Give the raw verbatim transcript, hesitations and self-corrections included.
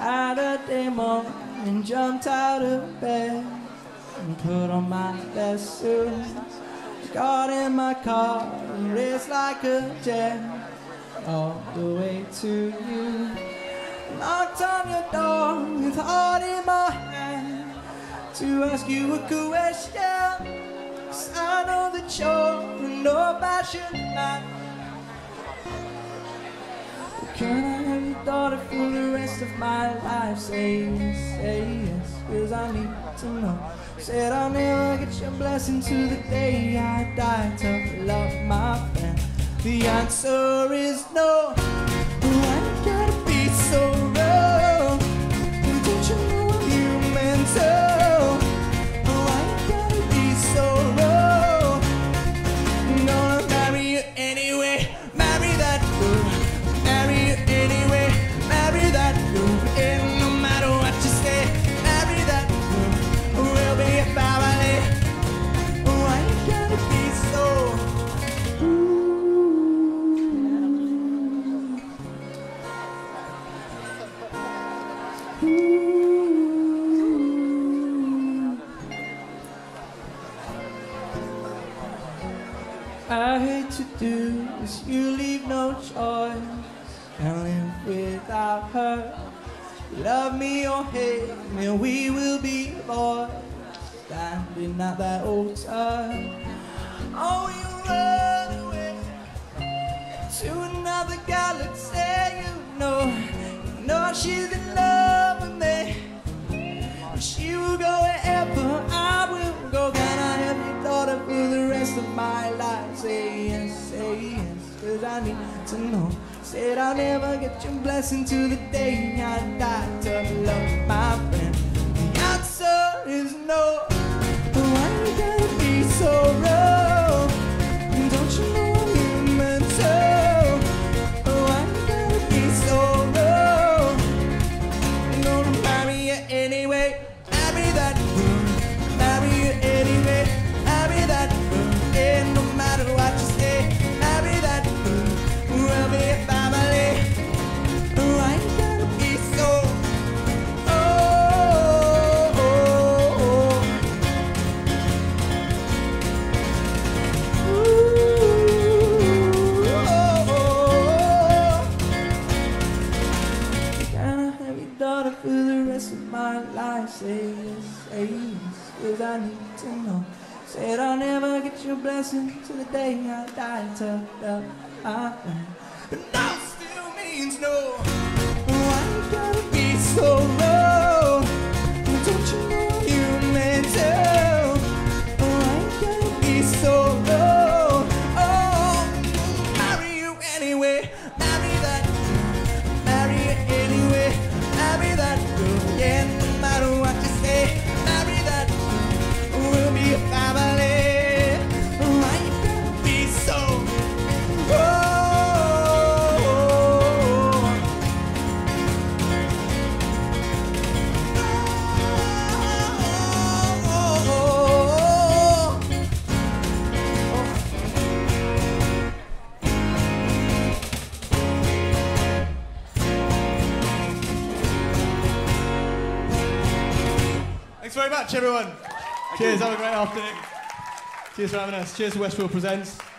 Saturday morning and jumped out of bed and put on my best suit. Got in my car and raced like a jet all the way to you. Knocked on your door with heart in my hand to ask you a question. 'Cause I know that you're in love, I should not. Can I have your daughter for the rest of my life? Say yes, say yes, 'cause I need to know. Said I'll never get your blessing till the day I die. Tough love, my friend. The answer is no. Why gotta be so rough? Don't you know I'm human too? I hate to do this, you leave no choice. Can't live without her. Love me or hate me, we will be boys standing at that altar. Oh, you run away to another galaxy. You know, you know she's in love with me. She will go wherever I will go. Can I have your daughter for the rest of my life? Say yes, say yes, 'cause I need to know. Said I'll never get your blessing till the day I die. Tough love, my friend. The answer is no. But why you gotta be so rough? Don't you know I'm human too? Why you gotta be so rough? I'm gonna marry you anyway. Marry that girl, marry you anyway, marry that girl, and no matter what you say, marry that girl, we'll be a family. Why you gotta be so, oh, oh, oh. Ooh, oh, oh. Can I have your daughter for the rest of my life? Say yes, say yes, 'cause I need to know. Said I'll never get your blessing till the day I die. Tough love, my friend. But no still means no. Why you gotta be so low? Don't you know you meant to? Why you gotta be so low? Oh, marry you anyway. Marry that girl. Marry you anyway. Marry that girl. Yeah, no matter what you say. Marry that girl. We'll be a family. Thanks very much, everyone. Thank Cheers, you. Have a great afternoon. Cheers for having us. Cheers to Westfield Presents.